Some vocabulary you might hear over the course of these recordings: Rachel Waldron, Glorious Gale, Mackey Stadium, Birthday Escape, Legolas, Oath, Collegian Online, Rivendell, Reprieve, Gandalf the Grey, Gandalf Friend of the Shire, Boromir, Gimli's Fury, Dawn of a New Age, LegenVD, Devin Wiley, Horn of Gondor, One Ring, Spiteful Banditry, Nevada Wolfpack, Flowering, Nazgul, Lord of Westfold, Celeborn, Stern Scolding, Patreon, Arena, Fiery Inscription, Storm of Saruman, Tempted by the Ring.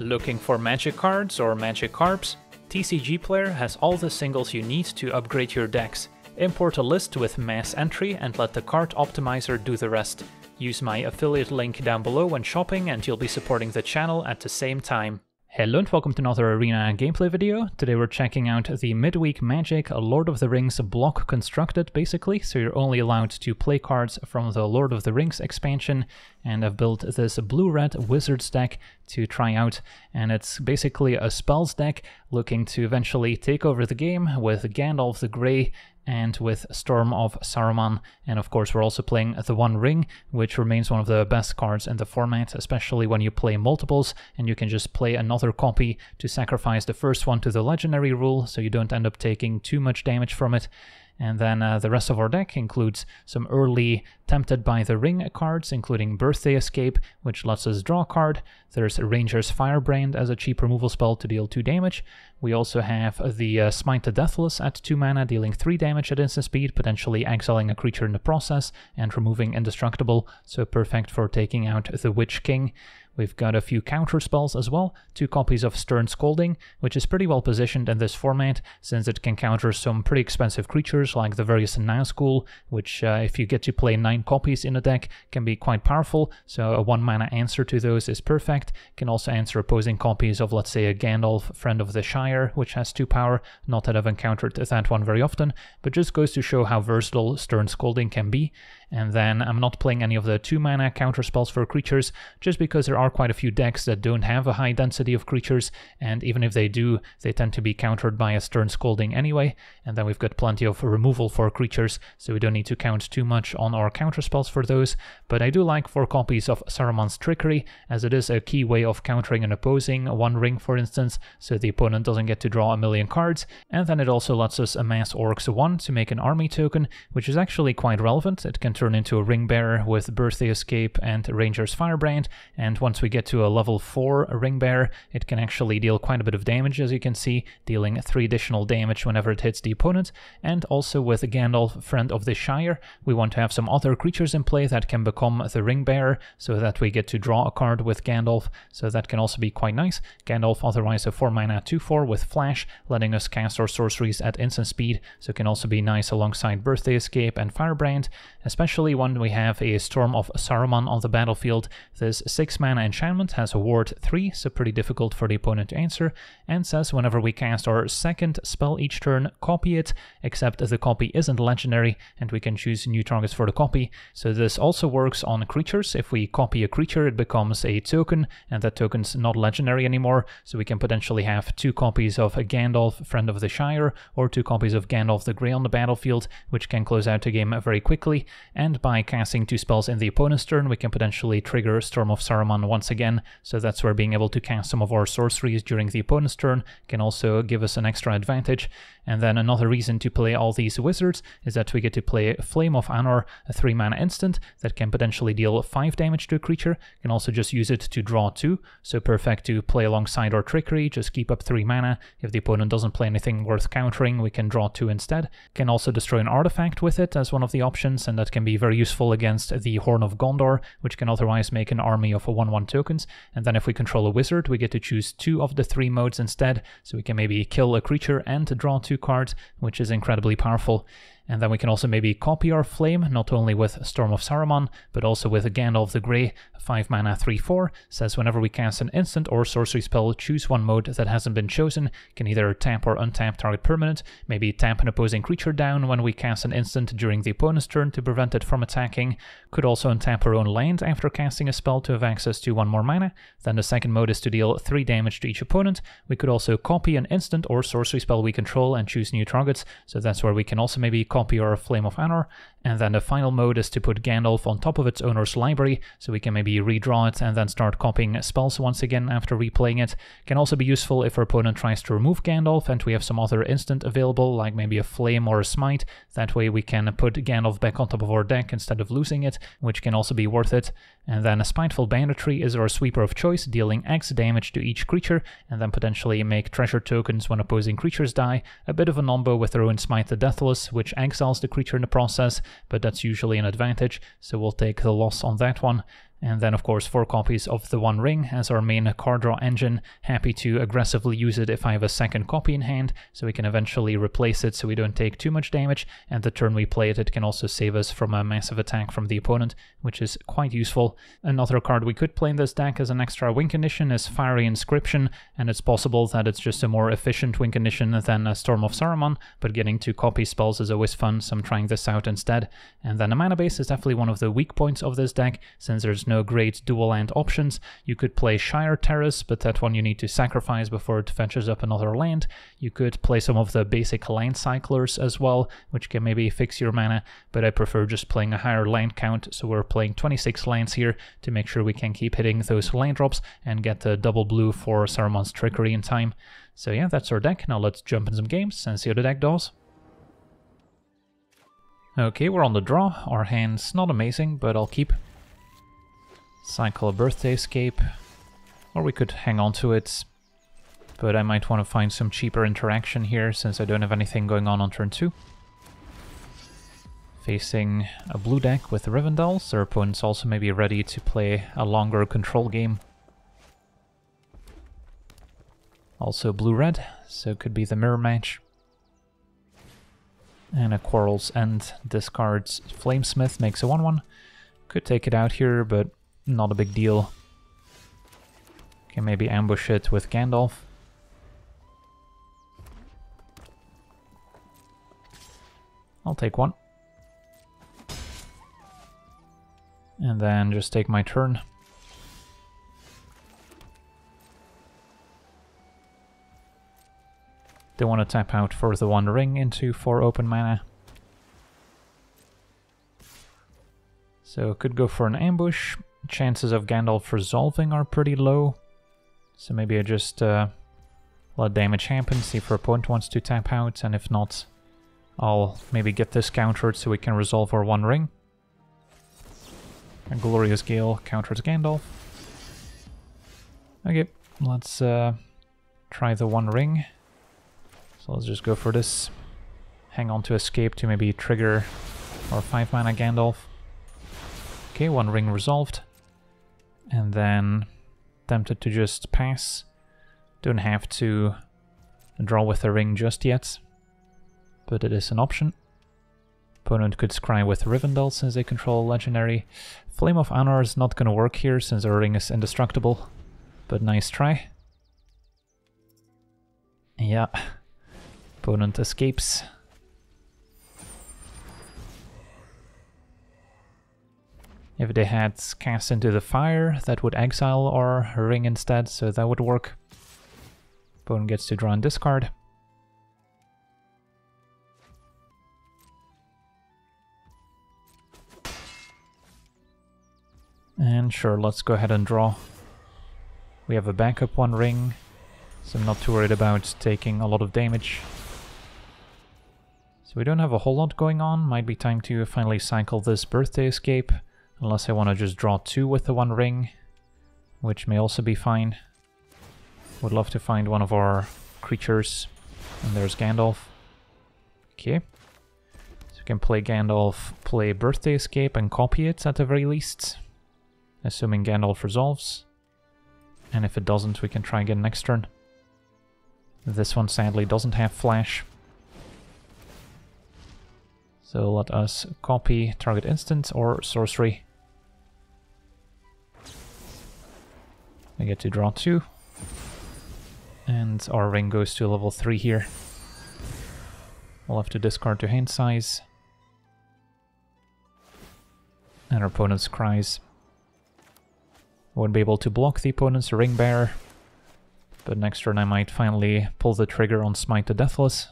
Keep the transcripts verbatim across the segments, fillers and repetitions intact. Looking for magic cards or magic carps? T C G Player has all the singles you need to upgrade your decks. Import a list with mass entry and let the card optimizer do the rest. Use my affiliate link down below when shopping and you'll be supporting the channel at the same time. Hello and welcome to another Arena gameplay video. Today we're checking out the Midweek Magic, a Lord of the Rings block constructed basically, so you're only allowed to play cards from the Lord of the Rings expansion, and I've built this blue-red wizards deck to try out, and it's basically a spells deck looking to eventually take over the game with Gandalf the Grey and with Storm of Saruman, and of course we're also playing the One Ring, which remains one of the best cards in the format, especially when you play multiples and you can just play another copy to sacrifice the first one to the legendary rule so you don't end up taking too much damage from it. And then uh, the rest of our deck includes some early Tempted by the Ring cards, including Birthday Escape, which lets us draw a card. There's Ranger's Firebrand as a cheap removal spell to deal two damage. We also have the uh, Smite to Deathless at two mana, dealing three damage at instant speed, potentially exiling a creature in the process, and removing Indestructible, so perfect for taking out the Witch King. We've got a few counter spells as well, two copies of Stern Scolding, which is pretty well positioned in this format since it can counter some pretty expensive creatures like the various Nazgul, which uh, if you get to play nine copies in a deck can be quite powerful, so a one mana answer to those is perfect. Can also answer opposing copies of, let's say, a Gandalf Friend of the Shire, which has two power, not that I've encountered that one very often, but just goes to show how versatile Stern Scolding can be. And then I'm not playing any of the two mana counter spells for creatures, just because there are quite a few decks that don't have a high density of creatures, and even if they do, they tend to be countered by a Stern Scolding anyway. And then we've got plenty of removal for creatures, so we don't need to count too much on our counter spells for those. But I do like four copies of Saruman's Trickery, as it is a key way of countering an opposing One Ring, for instance, so the opponent doesn't get to draw a million cards. And then it also lets us amass Orcs one to make an army token, which is actually quite relevant. It can turn into a Ring Bearer with Birthday Escape and Ranger's Firebrand, and once we get to a level four Ring Bearer, it can actually deal quite a bit of damage, as you can see, dealing three additional damage whenever it hits the opponent. And also with Gandalf Friend of the Shire, we want to have some other creatures in play that can become the Ring Bearer, so that we get to draw a card with Gandalf, so that can also be quite nice. Gandalf otherwise a four mana two four with Flash, letting us cast our sorceries at instant speed, so it can also be nice alongside Birthday Escape and Firebrand, especially Especially when we have a Storm of Saruman on the battlefield. This six mana enchantment has a ward three, so pretty difficult for the opponent to answer, and says whenever we cast our second spell each turn, copy it, except the copy isn't legendary and we can choose new targets for the copy. So this also works on creatures. If we copy a creature, it becomes a token, and that token's not legendary anymore, so we can potentially have two copies of Gandalf Friend of the Shire or two copies of Gandalf the Grey on the battlefield, which can close out the game very quickly. And by casting two spells in the opponent's turn, we can potentially trigger Storm of Saruman once again, so that's where being able to cast some of our sorceries during the opponent's turn can also give us an extra advantage. And then another reason to play all these wizards is that we get to play Flame of Anor, a three mana instant that can potentially deal five damage to a creature. You can also just use it to draw two, so perfect to play alongside our Trickery, just keep up three mana. If the opponent doesn't play anything worth countering, we can draw two instead. Can also destroy an artifact with it as one of the options, and that can be very useful against the Horn of Gondor, which can otherwise make an army of one one tokens. And then if we control a wizard, we get to choose two of the three modes instead, so we can maybe kill a creature and draw two cards, which is incredibly powerful. And then we can also maybe copy our Flame, not only with Storm of Saruman, but also with Gandalf the Grey, five mana three four, says whenever we cast an instant or sorcery spell, choose one mode that hasn't been chosen, can either tap or untap target permanent, maybe tap an opposing creature down when we cast an instant during the opponent's turn to prevent it from attacking, could also untap our own land after casting a spell to have access to one more mana. Then the second mode is to deal three damage to each opponent. We could also copy an instant or sorcery spell we control and choose new targets, so that's where we can also maybe copy our Flame of Anor. And then the final mode is to put Gandalf on top of its owner's library, so we can maybe redraw it and then start copying spells once again after replaying it. Can also be useful if our opponent tries to remove Gandalf and we have some other instant available, like maybe a Flame or a Smite. That way we can put Gandalf back on top of our deck instead of losing it, which can also be worth it. And then a Spiteful Banditry is our sweeper of choice, dealing X damage to each creature, and then potentially make treasure tokens when opposing creatures die. A bit of a nombo with their own Smite the Deathless, which exiles the creature in the process, but that's usually an advantage, so we'll take the loss on that one. And then, of course, four copies of the One Ring as our main card draw engine. Happy to aggressively use it if I have a second copy in hand, so we can eventually replace it so we don't take too much damage, and the turn we play it, it can also save us from a massive attack from the opponent, which is quite useful. Another card we could play in this deck as an extra win condition is Fiery Inscription, and it's possible that it's just a more efficient win condition than a Storm of Saruman, but getting two copy spells is always fun, so I'm trying this out instead. And then a mana base is definitely one of the weak points of this deck, since there's no great dual land options. You could play Shire Terrace, but that one you need to sacrifice before it fetches up another land. You could play some of the basic land cyclers as well, which can maybe fix your mana, but I prefer just playing a higher land count, so we're playing twenty-six lands here to make sure we can keep hitting those land drops and get the double blue for Saruman's Trickery in time. So yeah, that's our deck. Now let's jump in some games and see how the deck does. Okay, we're on the draw. Our hand's not amazing, but I'll keep. Cycle a Birthday Escape, or we could hang on to it, but I might want to find some cheaper interaction here since I don't have anything going on on turn two. Facing a blue deck with Rivendell, so our opponent's also maybe ready to play a longer control game. Also blue-red, so it could be the mirror match. And a Quarrel's End discards Flamesmith, makes a one one. Could take it out here, but not a big deal. Can maybe ambush it with Gandalf. I'll take one. And then just take my turn. Don't want to tap out for the One Ring into four open mana. So could go for an ambush. Chances of Gandalf resolving are pretty low, so maybe I just uh, let damage happen, see if our opponent wants to tap out, and if not, I'll maybe get this countered so we can resolve our One Ring. And Glorious Gale counters Gandalf. Okay, let's uh, try the One Ring. So let's just go for this. Hang on to Escape to maybe trigger our five mana Gandalf. Okay, One Ring resolved. And then tempted to just pass. Don't have to draw with a ring just yet, but it is an option. Opponent could scry with Rivendell since they control legendary. Flame of Anor is not going to work here since our ring is indestructible, but nice try. Yeah, opponent escapes. If they had cast into the fire, that would exile our ring instead, so that would work. Opponent gets to draw and discard. And sure, let's go ahead and draw. We have a backup One Ring, so I'm not too worried about taking a lot of damage. So we don't have a whole lot going on. Might be time to finally cycle this Birthday Escape. Unless I want to just draw two with the One Ring, which may also be fine. Would love to find one of our creatures. And there's Gandalf. Okay. So we can play Gandalf, play Birthday Escape, and copy it at the very least. Assuming Gandalf resolves. And if it doesn't, we can try again next turn. This one sadly doesn't have flash. So let us copy target instant or sorcery. I get to draw two. And our ring goes to level three here. We'll have to discard to hand size. And our opponent's cries. Won't be able to block the opponent's ring bearer. But next turn I might finally pull the trigger on Smite to Deathless.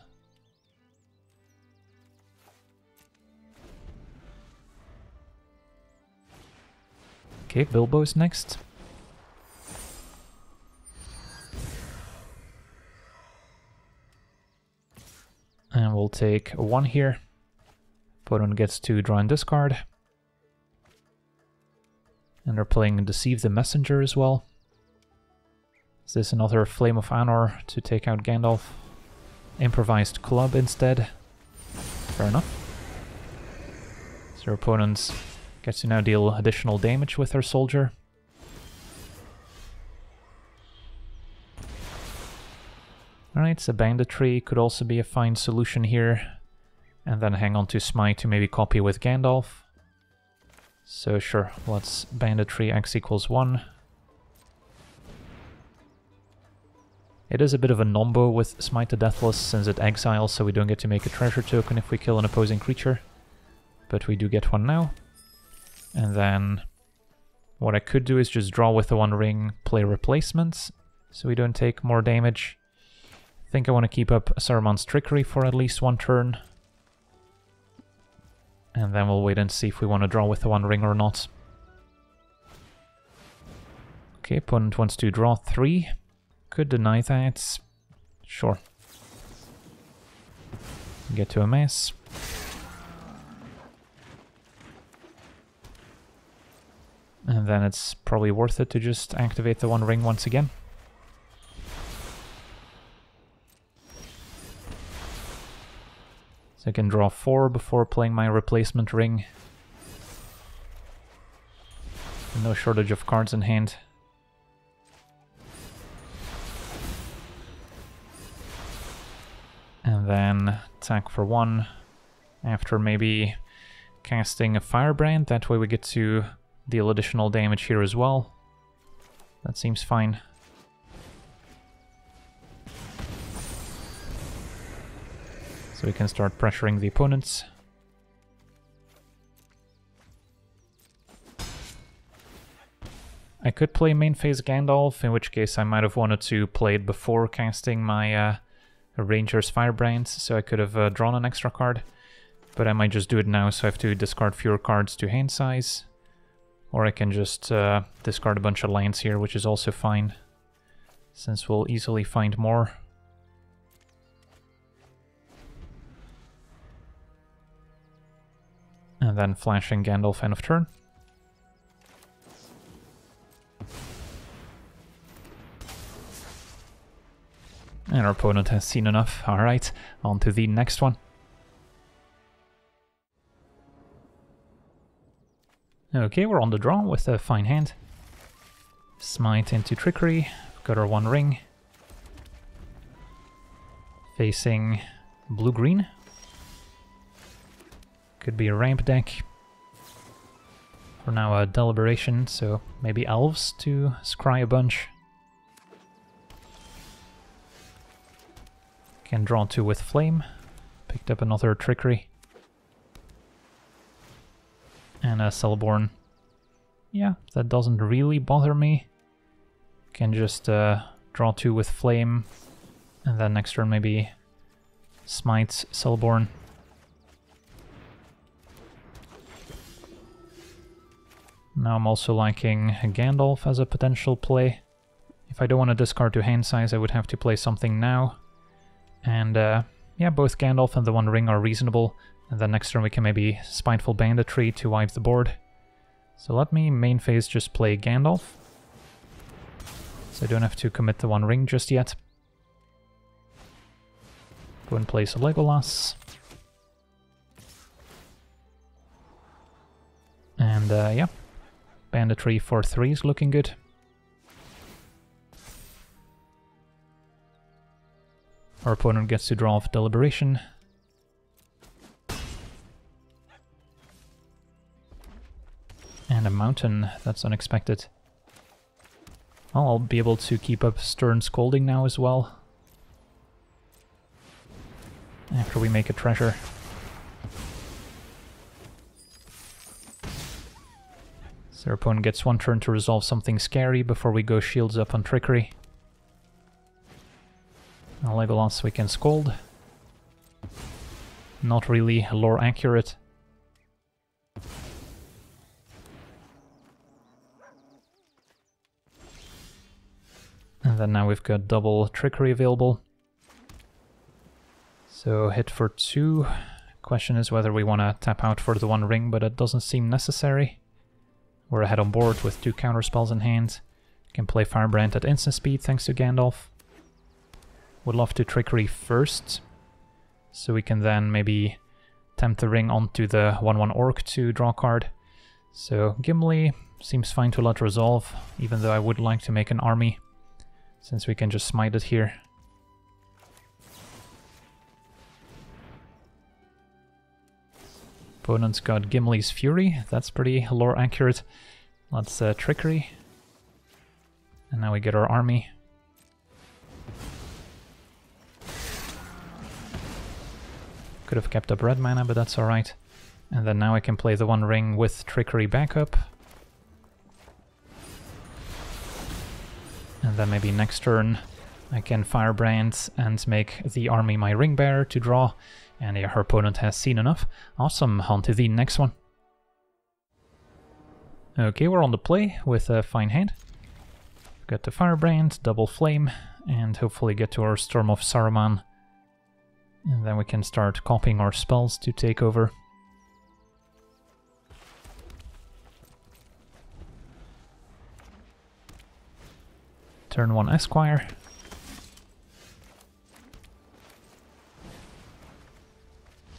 Okay, Bilbo's next. And we'll take one here. Opponent gets to draw and discard. And they're playing Deceive the Messenger as well. Is this another Flame of Anor to take out Gandalf? Improvised Club instead. Fair enough. So opponent's Gets to now deal additional damage with her soldier. Alright, so Banditry could also be a fine solution here. And then hang on to Smite to maybe copy with Gandalf. So sure, let's Banditry x equals one. It is a bit of a nombo with Smite to Deathless since it exiles, so we don't get to make a treasure token if we kill an opposing creature. But we do get one now. And then what I could do is just draw with the One Ring, play replacements, so we don't take more damage. I think I want to keep up Saruman's Trickery for at least one turn. And then we'll wait and see if we want to draw with the One Ring or not. Okay, opponent wants to draw three. Could deny that. Sure. Get to a mess. And then it's probably worth it to just activate the One Ring once again. So I can draw four before playing my replacement ring. No shortage of cards in hand. And then attack for one. After maybe casting a Firebrand, that way we get to deal additional damage here as well. That seems fine. So we can start pressuring the opponents. I could play main phase Gandalf, in which case I might have wanted to play it before casting my uh, Ranger's Firebrand, so I could have uh, drawn an extra card. But I might just do it now, so I have to discard fewer cards to hand size. Or I can just uh, discard a bunch of lands here, which is also fine, since we'll easily find more. And then flashing Gandalf end of turn. And our opponent has seen enough. Alright, on to the next one. Okay, we're on the draw with a fine hand. Smite into Trickery, we've got our One Ring. Facing blue-green. Could be a ramp deck. For now a Deliberation, so maybe Elves to scry a bunch. Can draw two with Flame. Picked up another Trickery. And a Celeborn. Yeah, that doesn't really bother me. Can just uh, draw two with Flame, and then next turn maybe Smite Celeborn. Now I'm also liking Gandalf as a potential play. If I don't want to discard to hand size, I would have to play something now. And uh, yeah, both Gandalf and the One Ring are reasonable. And then next turn we can maybe Spiteful Banditry to wipe the board. So let me main phase just play Gandalf. So I don't have to commit the One Ring just yet. Go and place Legolas. And uh, yeah, Banditry for three is looking good. Our opponent gets to draw off Deliberation. And a mountain, that's unexpected. Well, I'll be able to keep up Stern Scolding now as well. After we make a treasure. So our opponent gets one turn to resolve something scary before we go shields up on Trickery. Now Legolas we can scold. Not really lore accurate. And then now we've got double Trickery available. So hit for two. Question is whether we want to tap out for the One Ring, but it doesn't seem necessary. We're ahead on board with two counter spells in hand. Can play Firebrand at instant speed thanks to Gandalf. Would love to Trickery first, so we can then maybe tempt the ring onto the one one orc to draw a card. So Gimli seems fine to let resolve, even though I would like to make an army, since we can just smite it here. Opponent's got Gimli's Fury, that's pretty lore accurate. Let's uh, Trickery. And now we get our army. Could have kept up red mana, but that's alright. And then now I can play the One Ring with Trickery backup. And then maybe next turn I can Firebrand and make the army my Ring Bearer to draw. And yeah, her opponent has seen enough. Awesome, on to the next one. Okay, we're on the play with a fine hand. We've got the Firebrand, double Flame, and hopefully get to our Storm of Saruman. And then we can start copying our spells to take over. Turn one Esquire.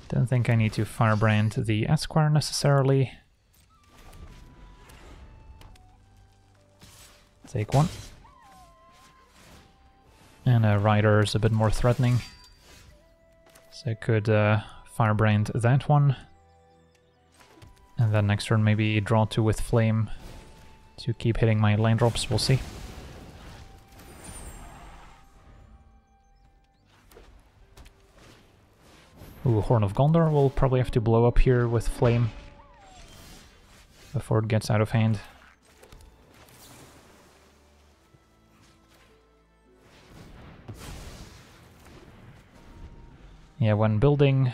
Don't think I need to Firebrand the Esquire necessarily. Take one. And a Rider is a bit more threatening. So I could uh, Firebrand that one. And then next turn maybe draw two with Flame to keep hitting my land drops, we'll see. Ooh, Horn of Gondor will probably have to blow up here with Flame before it gets out of hand. Yeah, when building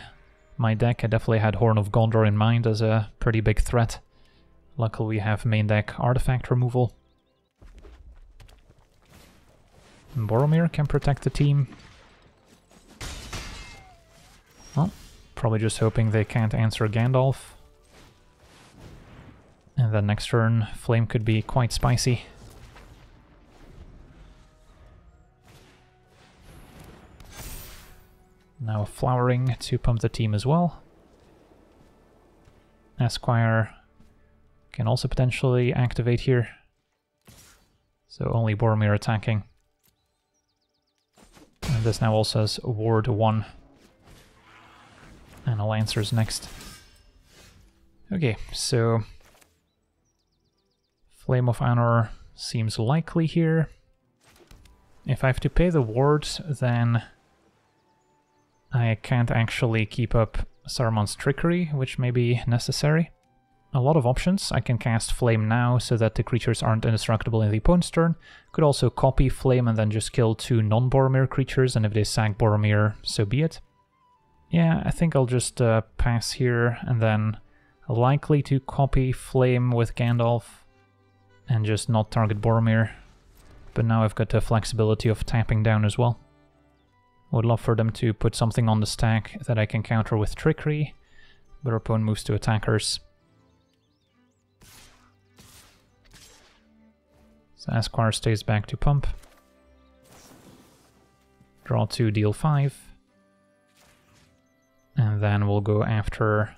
my deck, I definitely had Horn of Gondor in mind as a pretty big threat. Luckily we have main deck artifact removal. And Boromir can protect the team. Well, probably just hoping they can't answer Gandalf. And then next turn, Flame could be quite spicy. Now Flowering to pump the team as well. Esquire can also potentially activate here. So only Boromir attacking. And this now also has Ward one. And I'll answer next. Okay, so Flame of Anor seems likely here. If I have to pay the ward, then I can't actually keep up Saruman's Trickery, which may be necessary. A lot of options. I can cast Flame now so that the creatures aren't indestructible in the opponent's turn. Could also copy Flame and then just kill two non-Boromir creatures, and if they sack Boromir, so be it. Yeah, I think I'll just uh, pass here, and then likely to copy Flame with Gandalf and just not target Boromir. But now I've got the flexibility of tapping down as well. Would love for them to put something on the stack that I can counter with Trickery, but our opponent moves to attackers. So Esquire stays back to pump. Draw two, deal five. And then we'll go after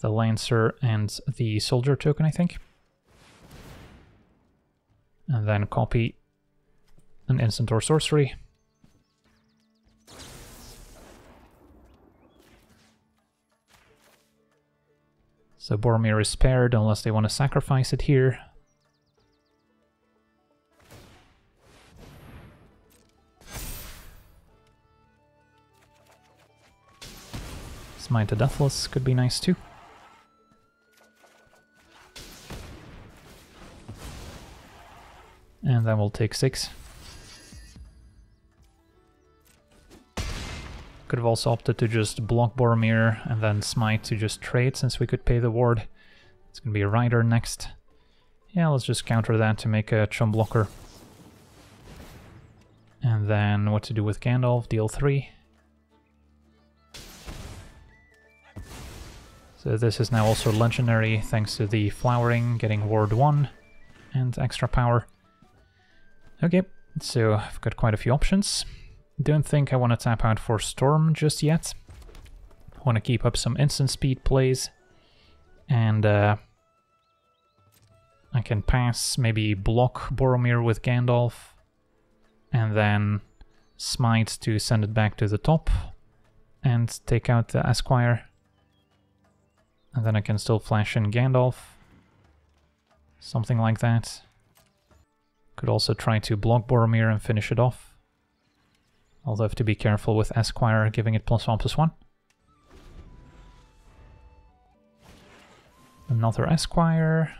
the Lancer and the Soldier token, I think. And then copy an instant or sorcery. So Boromir is spared unless they want to sacrifice it here. Smite to Deathless could be nice too. And then we'll take six. Could have also opted to just block Boromir and then Smite to just trade, since we could pay the ward. It's gonna be a Rider next. Yeah, let's just counter that to make a chum blocker. And then what to do with Gandalf, deal three. So this is now also legendary thanks to the Flowering, getting Ward one and extra power. Okay, so I've got quite a few options. Don't think I want to tap out for Storm just yet. I want to keep up some instant speed plays. And uh, I can pass, maybe block Boromir with Gandalf, and then Smite to send it back to the top, and take out the Esquire. And then I can still flash in Gandalf. Something like that. Could also try to block Boromir and finish it off. Although I have to be careful with Esquire, giving it plus one, plus one. Another Esquire.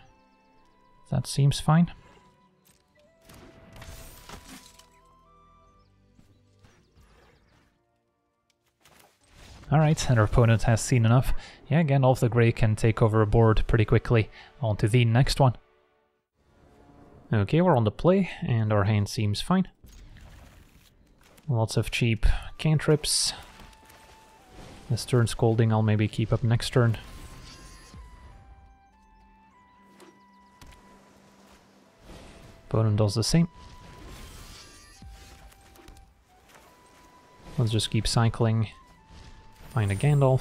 That seems fine. Alright, our opponent has seen enough. Yeah, Gandalf the Grey can take over a board pretty quickly. On to the next one. Okay, we're on the play, and our hand seems fine. Lots of cheap cantrips. The Stern Scolding I'll maybe keep up next turn. Opponent does the same. Let's just keep cycling. Find a Gandalf.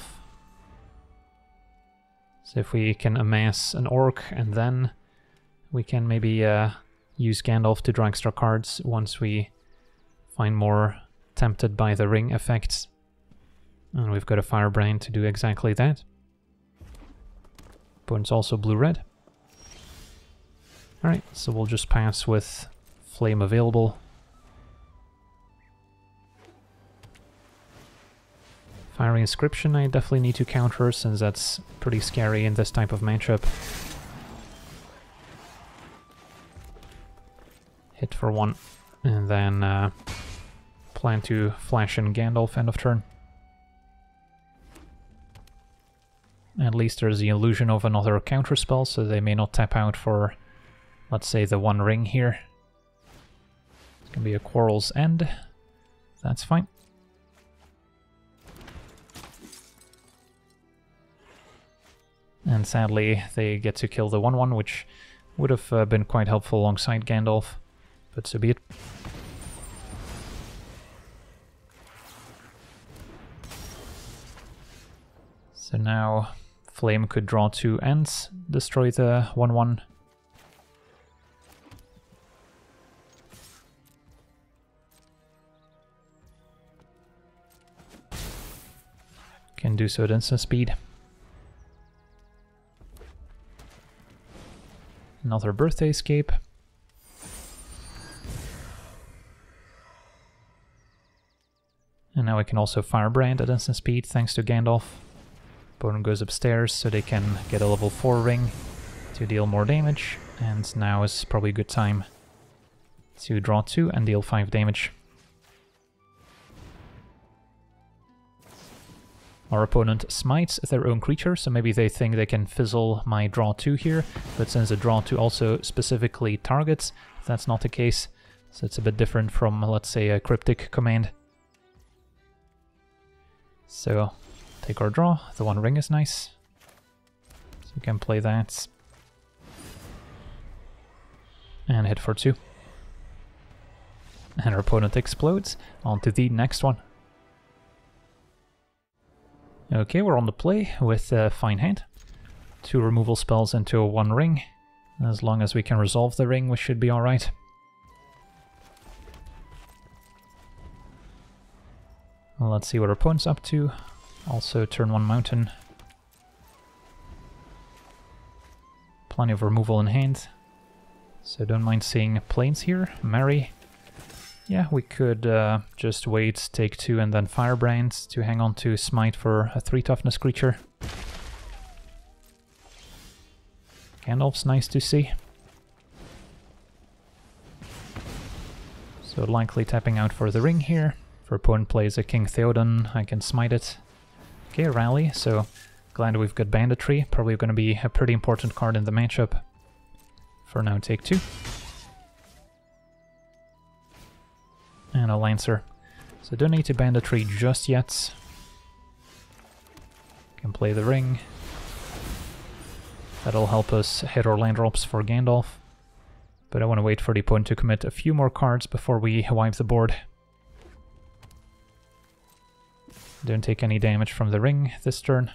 So if we can amass an orc, and then we can maybe uh, use Gandalf to draw extra cards once we find more Tempted by the Ring effects. And we've got a Firebrand to do exactly that. Opponent's also blue-red. Alright, so we'll just pass with Flame available. Fiery Inscription I definitely need to counter, since that's pretty scary in this type of matchup. Hit for one, and then uh, plan to flash in Gandalf end of turn. At least there's the illusion of another counterspell, so they may not tap out for, let's say, the One Ring here. It's gonna be a Quarrel's End. That's fine. And sadly, they get to kill the one one, which would have uh, been quite helpful alongside Gandalf, but so be it. So now Flame could draw two ends, destroy the one one. Can do so at instant speed. Another Birthday Escape. And now we can also Firebrand at instant speed, thanks to Gandalf. Opponent goes upstairs, so they can get a level four ring to deal more damage. And now is probably a good time to draw two and deal five damage. Our opponent smites their own creature, so maybe they think they can fizzle my draw two here, but since the draw two also specifically targets, that's not the case, so it's a bit different from, let's say, a cryptic command. So, take our draw, the One Ring is nice, so we can play that, and hit for two. And our opponent explodes, on to the next one. Okay, we're on the play with a fine hand. Two removal spells into a one ring. As long as we can resolve the ring, we should be alright. Well, let's see what our opponent's up to. Also turn one mountain. Plenty of removal in hand. So don't mind seeing planes here. Marry. Yeah, we could uh, just wait, take two, and then Firebrand to hang on to Smite for a three toughness creature. Gandalf's nice to see. So likely tapping out for the ring here. If our opponent plays a King Theoden, I can smite it. Okay, rally, so glad we've got Banditry. Probably going to be a pretty important card in the matchup. For now, take two. And a Lancer. So don't need to Banditry just yet. Can play the ring. That'll help us hit our land drops for Gandalf. But I want to wait for the opponent to commit a few more cards before we wipe the board. Don't take any damage from the ring this turn.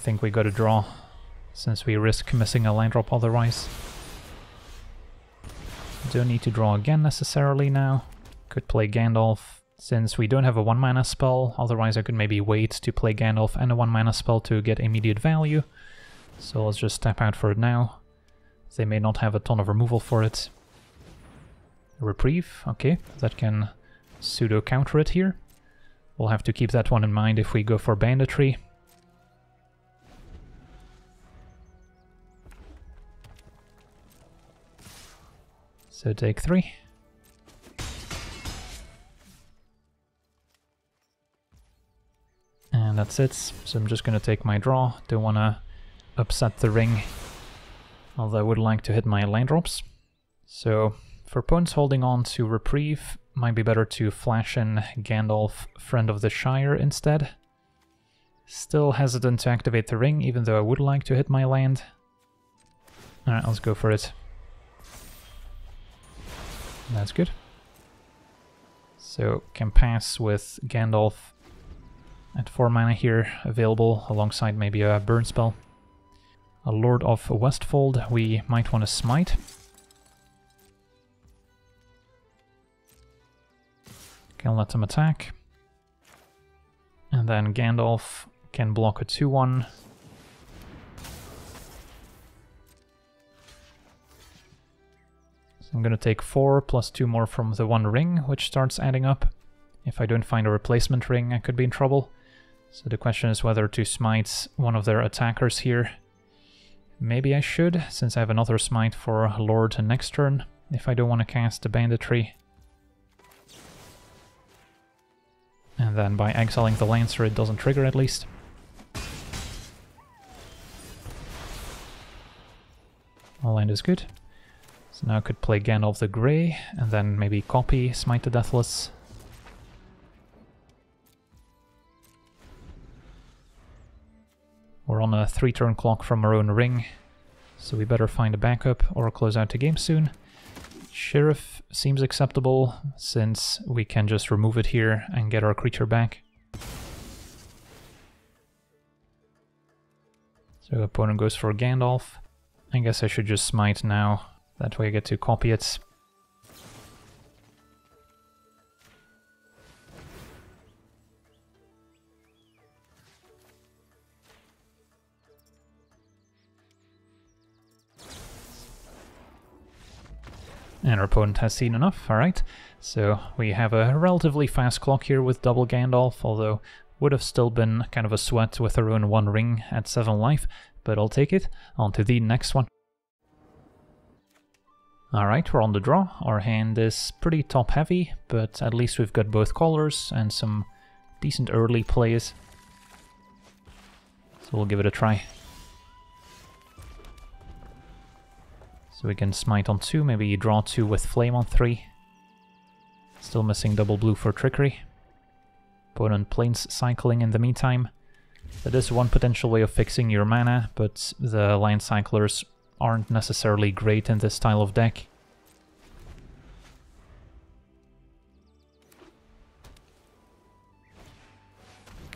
think we gotta draw, since we risk missing a land drop otherwise. Don't need to draw again necessarily now. Could play Gandalf, since we don't have a one mana spell, otherwise I could maybe wait to play Gandalf and a one mana spell to get immediate value. So let's just tap out for it now. They may not have a ton of removal for it. Reprieve, okay, that can pseudo-counter it here. We'll have to keep that one in mind if we go for banditry. So take three. And that's it. So I'm just gonna take my draw. Don't wanna upset the ring. Although I would like to hit my land drops. So for opponents holding on to Reprieve, might be better to flash in Gandalf Friend of the Shire instead. Still hesitant to activate the ring, even though I would like to hit my land. Alright, let's go for it. That's good. So can pass with Gandalf at four mana here, available alongside maybe a burn spell. A Lord of Westfold, we might want to smite. Can let them attack. And then Gandalf can block a two one. So I'm gonna take four plus two more from the One Ring, which starts adding up. If I don't find a replacement ring, I could be in trouble. So the question is whether to smite one of their attackers here. Maybe I should, since I have another smite for Lord next turn, if I don't want to cast the banditry. And then by exiling the Lancer, it doesn't trigger at least. All land is good. So now I could play Gandalf the Grey, and then maybe copy Smite to Deathless. We're on a three turn clock from our own ring, so we better find a backup or close out the game soon. Sheriff seems acceptable, since we can just remove it here and get our creature back. So opponent goes for Gandalf. I guess I should just smite now, that way I get to copy it. And our opponent has seen enough, alright. So we have a relatively fast clock here with double Gandalf, although would have still been kind of a sweat with our own One Ring at seven life, but I'll take it. On to the next one. Alright, we're on the draw. Our hand is pretty top heavy, but at least we've got both colors and some decent early plays. So we'll give it a try. So we can smite on two, maybe draw two with flame on three. Still missing double blue for trickery. Opponent planes cycling in the meantime. That is one potential way of fixing your mana, but the land cyclers aren't necessarily great in this style of deck.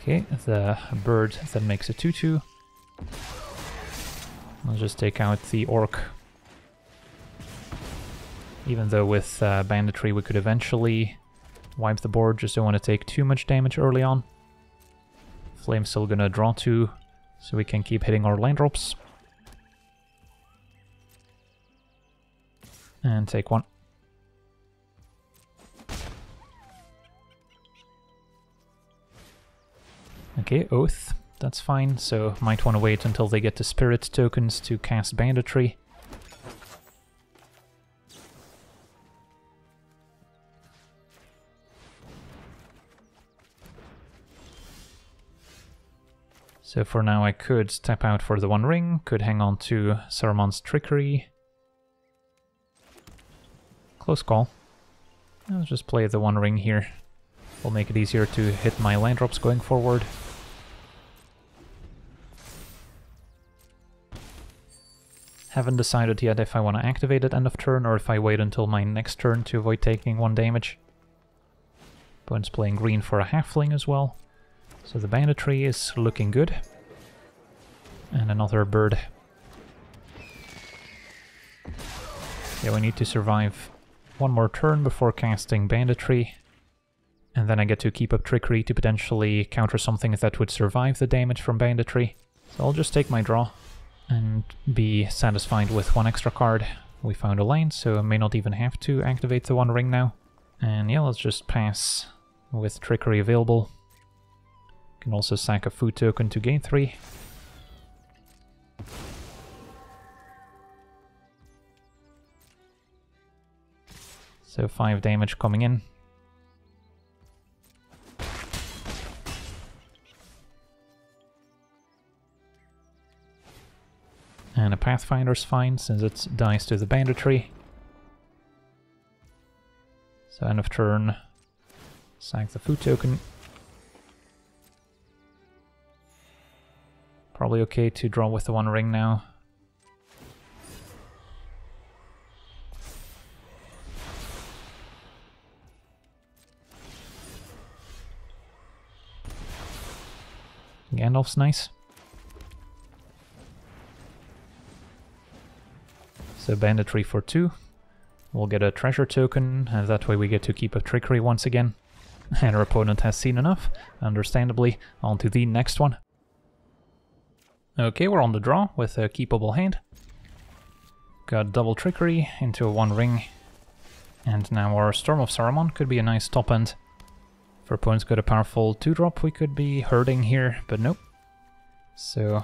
Okay, the bird that makes a two two. I'll just take out the orc. Even though with uh, banditry we could eventually wipe the board, just don't want to take too much damage early on. Flame's still gonna draw two, so we can keep hitting our land drops. And take one. Okay, Oath, that's fine, so might want to wait until they get the spirit tokens to cast banditry. So for now I could tap out for the One Ring, could hang on to Saruman's Trickery. Close call. I'll just play the One Ring here. Will make it easier to hit my land drops going forward. Haven't decided yet if I want to activate it end of turn or if I wait until my next turn to avoid taking one damage. Opponent's playing green for a halfling as well. So the banditry is looking good. and another bird. Yeah, we need to survive one more turn before casting Banditry, and then I get to keep up Trickery to potentially counter something that would survive the damage from Banditry. So I'll just take my draw and be satisfied with one extra card. We found a lane, so I may not even have to activate the One Ring now. And yeah, let's just pass with Trickery available. Can also sack a food token to gain three. So five damage coming in. And a Pathfinder's fine, since it dies to the Banditry. So end of turn, sack the food token. Probably okay to draw with the One Ring now. Gandalf's nice. So Banditry for two. We'll get a treasure token, and that way we get to keep a Trickery once again. And our opponent has seen enough, understandably. On to the next one. Okay, we're on the draw with a keepable hand. Got double Trickery into a One Ring. And now our Storm of Saruman could be a nice top end. If our opponent's got a powerful two drop, we could be hurting here, but nope. So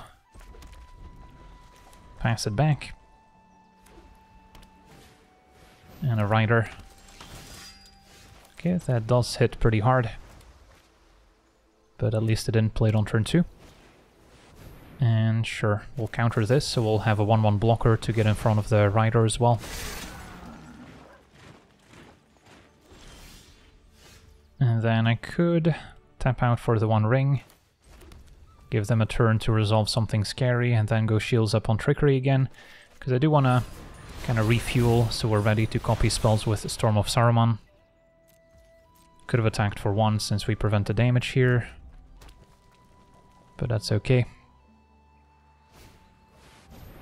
pass it back. And a rider. Okay, that does hit pretty hard. But at least it didn't play it on turn two. And sure, we'll counter this, so we'll have a one one blocker to get in front of the rider as well. And then I could tap out for the One Ring. Give them a turn to resolve something scary, and then go shields up on Trickery again. Because I do want to kind of refuel, so we're ready to copy spells with Storm of Saruman. Could have attacked for one since we prevent the damage here, but that's okay.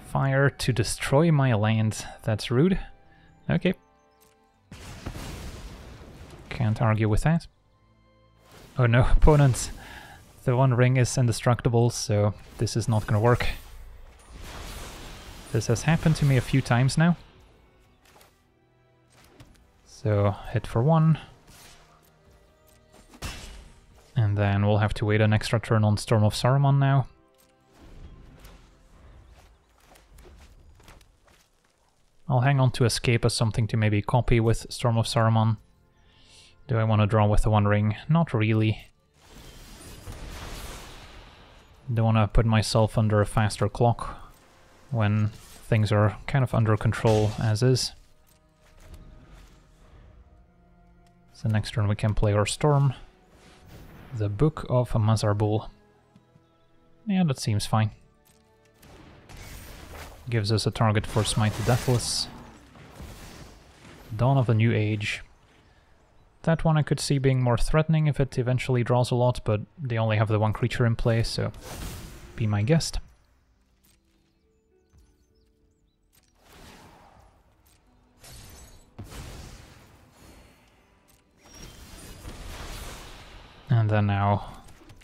Fire to destroy my land, that's rude. Okay. Can't argue with that. Oh no, opponents! The One Ring is indestructible, so this is not gonna work. This has happened to me a few times now. So, hit for one. And then we'll have to wait an extra turn on Storm of Saruman now. I'll hang on to Escape as something to maybe copy with Storm of Saruman. Do I want to draw with the One Ring? Not really. Don't want to put myself under a faster clock when things are kind of under control as is. So next turn we can play our Storm. The Book of Mazarbul. Yeah, that seems fine. Gives us a target for Smite to Deathless. Dawn of a New Age. That one I could see being more threatening if it eventually draws a lot, but they only have the one creature in play, so be my guest. And then now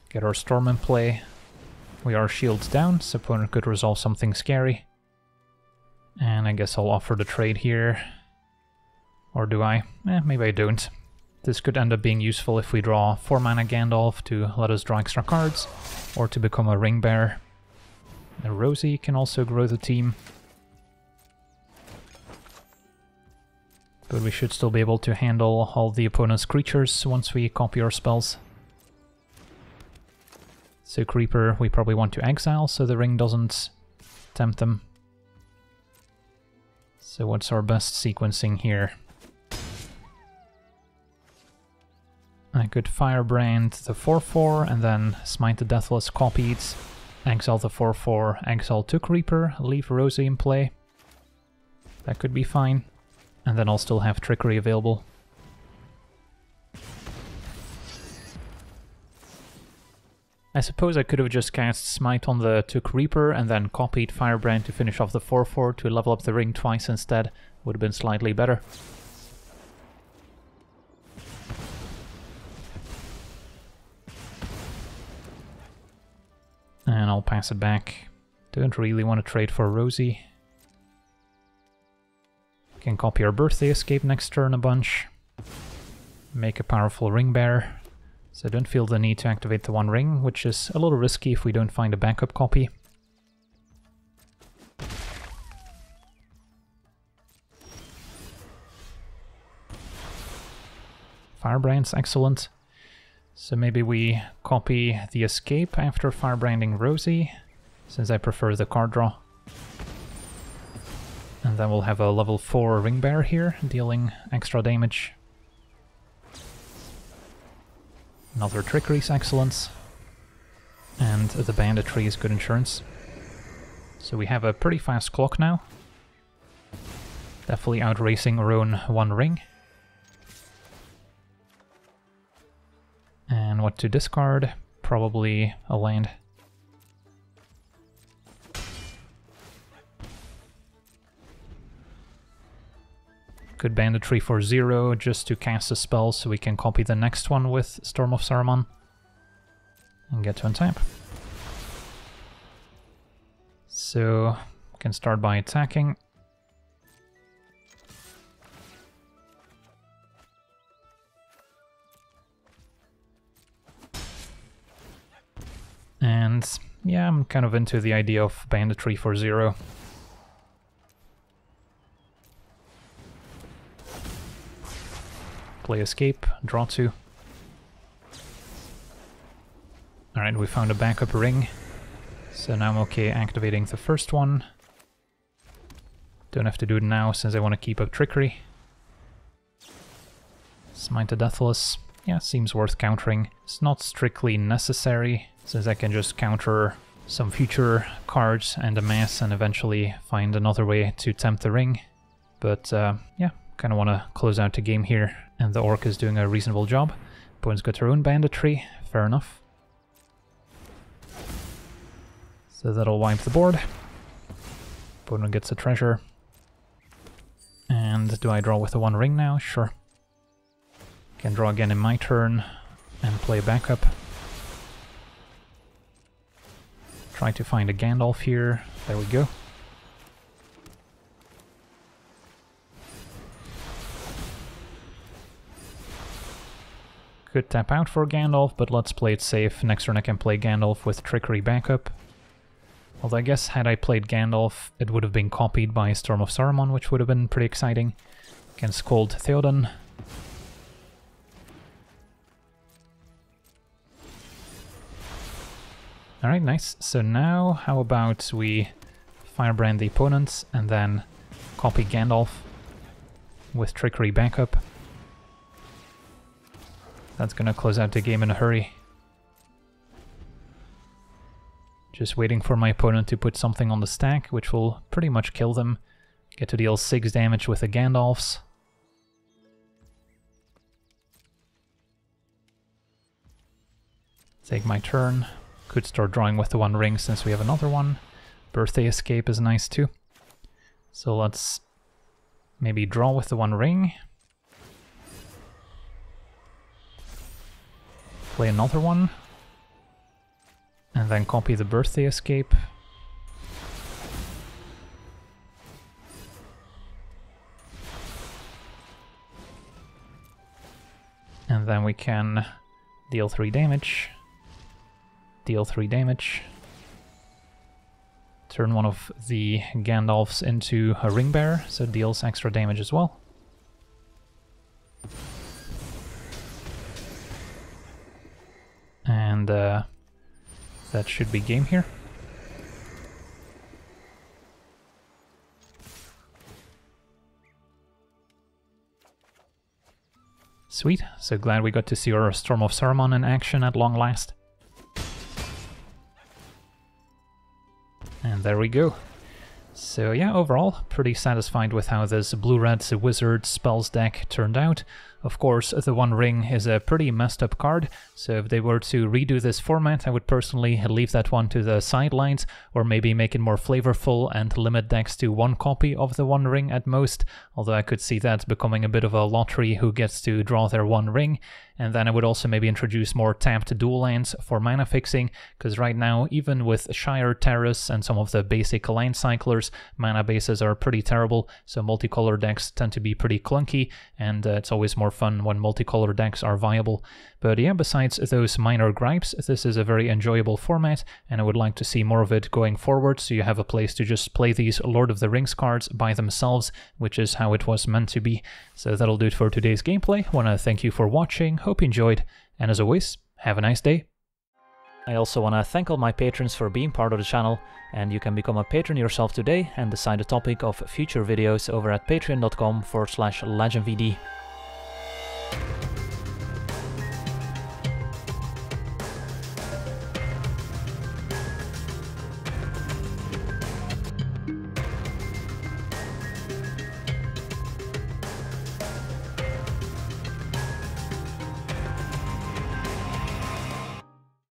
get our Storm in play. We are shields down, so opponent could resolve something scary. And I guess I'll offer the trade here. Or do I? Eh, maybe I don't. This could end up being useful if we draw four mana Gandalf to let us draw extra cards, or to become a ring bearer. And Rosie can also grow the team. But we should still be able to handle all the opponent's creatures once we copy our spells. So Took Reaper we probably want to exile, so the ring doesn't tempt them. So what's our best sequencing here? I could Firebrand the four four and then Smite the Deathless copied, exile the four four, exile Took Reaper, leave Rosie in play. That could be fine. And then I'll still have Trickery available. I suppose I could have just cast Smite on the Took Reaper and then copied Firebrand to finish off the four four to level up the ring twice instead. Would have been slightly better. And I'll pass it back. Don't really want to trade for Rosie. Can copy our Birthday Escape next turn a bunch. Make a powerful Ring Bearer. So don't feel the need to activate the One Ring, which is a little risky if we don't find a backup copy. Firebrand's excellent. So maybe we copy the Escape after Firebranding Rosie, since I prefer the card draw. And then we'll have a level four Ring Bearer here, dealing extra damage. Another Trickery's excellence. And the Banditry is good insurance. So we have a pretty fast clock now. Definitely outracing our own One Ring. And what to discard? Probably a land. Good Banditry for zero, just to cast a spell so we can copy the next one with Storm of Saruman. And get to untap. So, we can start by attacking. And, yeah, I'm kind of into the idea of Banditry for zero. Play Escape, draw two. Alright, we found a backup ring. So now I'm okay activating the first one. Don't have to do it now since I want to keep up Trickery. Smite to Deathless. Yeah, seems worth countering. It's not strictly necessary since I can just counter some future cards and amass and eventually find another way to tempt the ring. But uh, yeah, kind of want to close out the game here. And the Orc is doing a reasonable job. Opponent's got her own Banditry, fair enough. So that'll wipe the board. Opponent gets a treasure. And do I draw with the One Ring now? Sure. Can draw again in my turn and play backup. Try to find a Gandalf here, there we go. Could tap out for Gandalf, but let's play it safe. Next turn I can play Gandalf with Trickery backup. Although I guess had I played Gandalf, it would have been copied by Storm of Saruman, which would have been pretty exciting. Can Scold Theoden. Alright, nice. So now how about we Firebrand the opponents and then copy Gandalf with Trickery backup. That's gonna close out the game in a hurry. Just waiting for my opponent to put something on the stack, which will pretty much kill them. Get to deal six damage with the Gandalfs. Take my turn. Could start drawing with the One Ring since we have another one. Birthday Escape is nice too. So let's maybe draw with the One Ring. Play another one, and then copy the Birthday Escape. And then we can deal three damage, deal three damage, turn one of the Gandalfs into a Ring Bearer, so it deals extra damage as well. And uh, that should be game here. Sweet, so glad we got to see our Storm of Saruman in action at long last. And there we go. So yeah, overall, pretty satisfied with how this blue-red wizard spells deck turned out. Of course, the One Ring is a pretty messed up card, so if they were to redo this format, I would personally leave that one to the sidelines, or maybe make it more flavorful and limit decks to one copy of the One Ring at most, although I could see that becoming a bit of a lottery who gets to draw their One Ring. And then I would also maybe introduce more tapped dual lands for mana fixing, because right now, even with Shire Terrace and some of the basic land cyclers, mana bases are pretty terrible, so multicolor decks tend to be pretty clunky, and uh, it's always more fun when multicolor decks are viable. But yeah, besides those minor gripes, this is a very enjoyable format, and I would like to see more of it going forward, so you have a place to just play these Lord of the Rings cards by themselves, which is how it was meant to be. So that'll do it for today's gameplay. I want to thank you for watching, hope you enjoyed, and as always, have a nice day. I also want to thank all my patrons for being part of the channel, and you can become a patron yourself today and decide the topic of future videos over at patreon dot com forward slash legendvd.